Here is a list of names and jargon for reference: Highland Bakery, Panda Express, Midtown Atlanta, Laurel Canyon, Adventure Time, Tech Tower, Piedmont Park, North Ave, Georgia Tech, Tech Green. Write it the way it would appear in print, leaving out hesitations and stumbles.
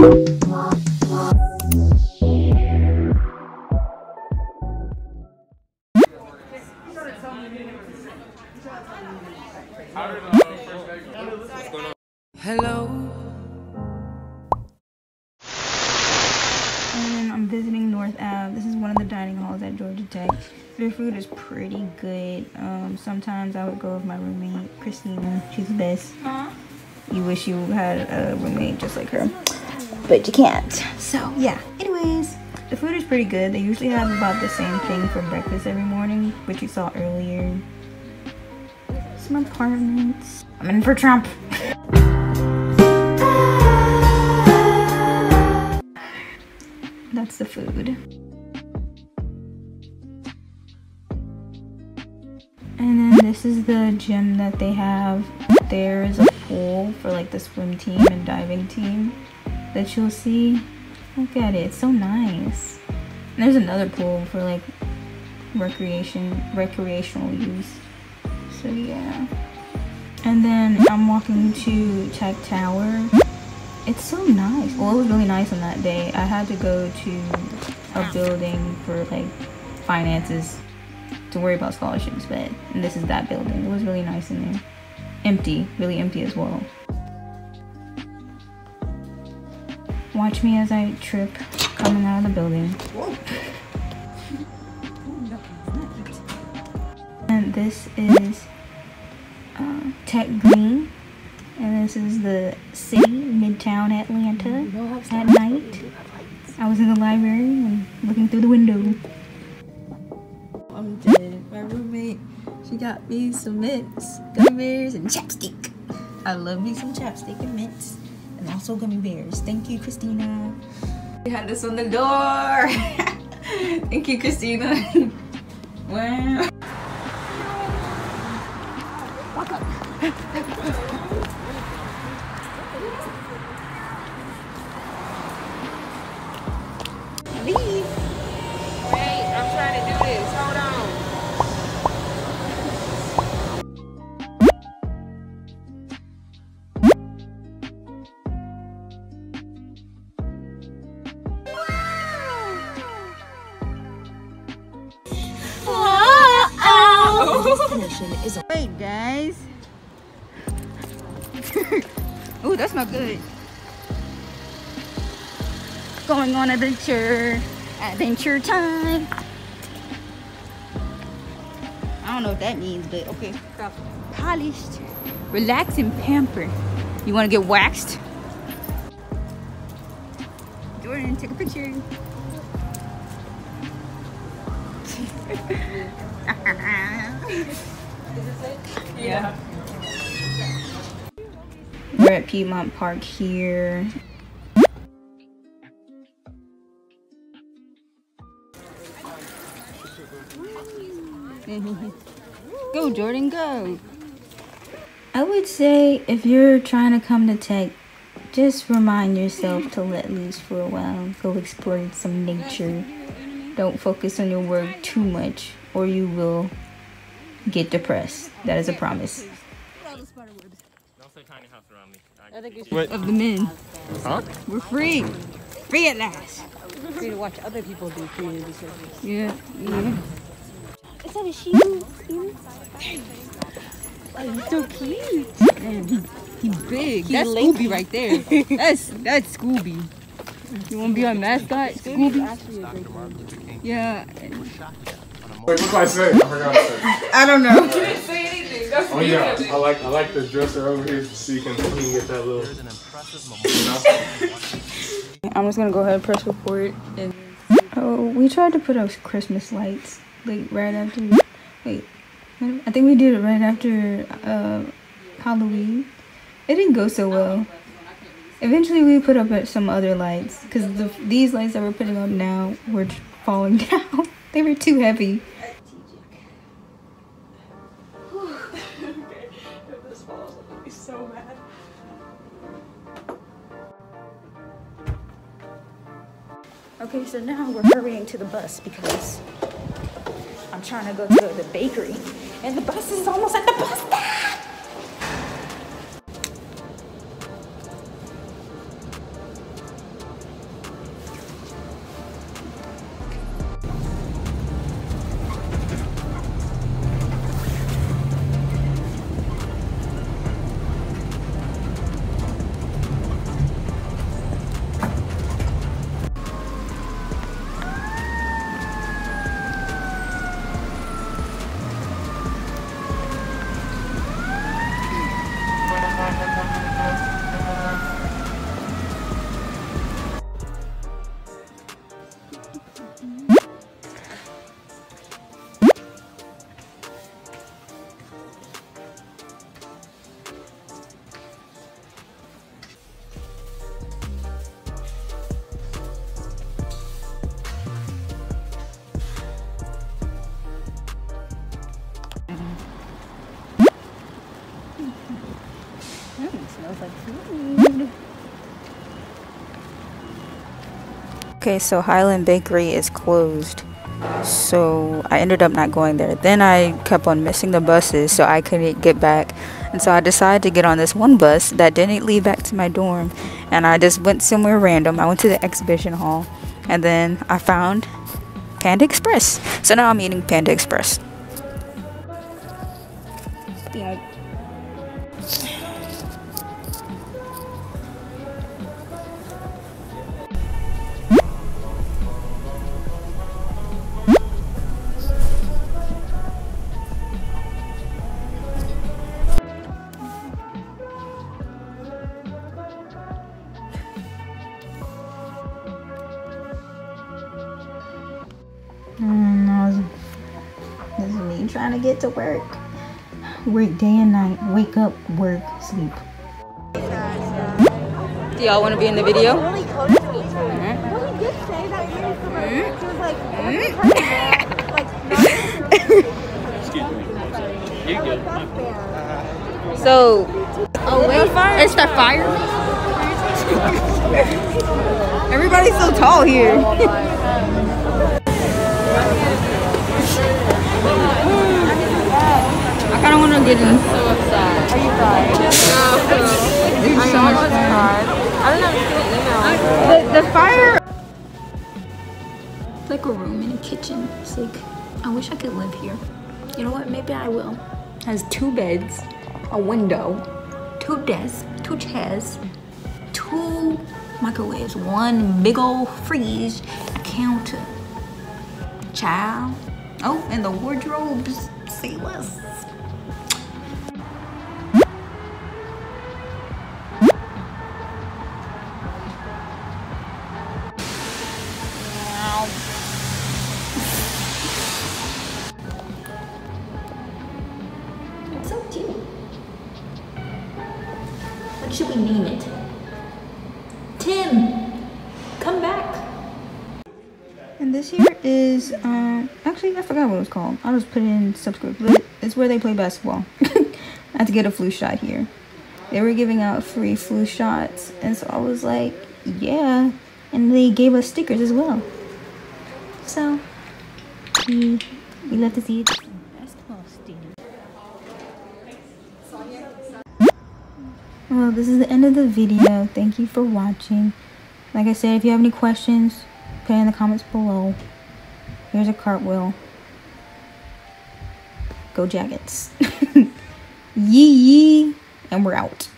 Hello. And I'm visiting North Ave. This is one of the dining halls at Georgia Tech. Their food is pretty good. Sometimes I would go with my roommate, Christina. She's the best. You wish you had a roommate just like her, but you can't. So yeah, anyways, the food is pretty good. They usually have about the same thing for breakfast every morning, which you saw earlier. It's my apartment. I'm in for Trump. That's the food. And then this is the gym that they have. There is a pool for like the swim team and diving team that you'll see. Look at it, it's so nice. And there's another pool for like recreational use. So yeah. And then I'm walking to Tech Tower. It's so nice. Well, it was really nice on that day. I had to go to a building for like finances to worry about scholarships, but this is that building. It was really nice in there. Empty, really empty as well. Watch me as I trip coming out of the building. And this is Tech Green, and this is the city, Midtown Atlanta, at night. I was in the library and looking through the window. I'm dead. My roommate, she got me some mints, gummy bears, and chapstick. I love me some chapstick and mints, and also gummy bears. Thank you, Christina. We had this on the door. Thank you, Christina. Wow. Walk up. Leave. Wait, I'm trying to do this. Hold on. Hey guys. Oh, that's not good. Going on adventure time. I don't know what that means, but okay. Stop. Polished, relax and pamper. You want to get waxed? Jordan, take a picture. Yeah. We're at Piedmont Park here. Go, Jordan, go. I would say if you're trying to come to Tech, just remind yourself to let loose for a while. Go explore some nature. Don't focus on your work too much, or you will get depressed. That is a promise. What? Of the men. Huh? We're free. Free at last. Free to watch other people do community service. Yeah. Is that a sheep? Oh, he's so cute. Man, he big. That's Scooby right there. That's Scooby. You want to be our mascot, Scooby? Yeah. Wait, what did I say? I forgot what I said. I don't know. You didn't say anything. That's oh yeah, I like the dresser over here so you can get that little. I'm just gonna go ahead and press record. And oh, we tried to put up Christmas lights like right after. Wait, I think we did it right after Halloween. It didn't go so well. Eventually, we put up some other lights because these lights that we're putting up now were falling down. They were too heavy. Okay, if this falls, I'll be so mad. Okay, so now we're hurrying to the bus because I'm trying to go to the bakery, and the bus is almost at the bus stop. I was like, food. Okay, so Highland Bakery is closed, so I ended up not going there. Then I kept on missing the buses, so I couldn't get back. And so I decided to get on this one bus that didn't lead back to my dorm, and I just went somewhere random. I went to the exhibition hall, and then I found Panda Express. So now I'm eating Panda Express. Yeah. This is me trying to get to work. Work day and night. Wake up, work, sleep. Do y'all want to be in the video? So, it's the fire. Everybody's so tall here. I kind of want to get in. So upset. Are you fried? No. Dude, so much fried. I don't know if it's the fire. It's like a room in a kitchen. It's like, I wish I could live here. You know what? Maybe I will. It has 2 beds, a window, 2 desks, 2 chairs, 2 microwaves, 1 big ol' freeze, a counter. Child. Oh, and the wardrobes. Say less. It's so cute. What should we name it? Tim, come back. And this here is, actually, I forgot what it was called. I'll just put it in subscript. It's where they play basketball. I had to get a flu shot here. They were giving out free flu shots, and so I was like, yeah. And they gave us stickers as well. So, we love to see it. Well, this is the end of the video. Thank you for watching. Like I said, if you have any questions, put it in the comments below. Here's a cartwheel. Go Jackets. Yee yee. And we're out.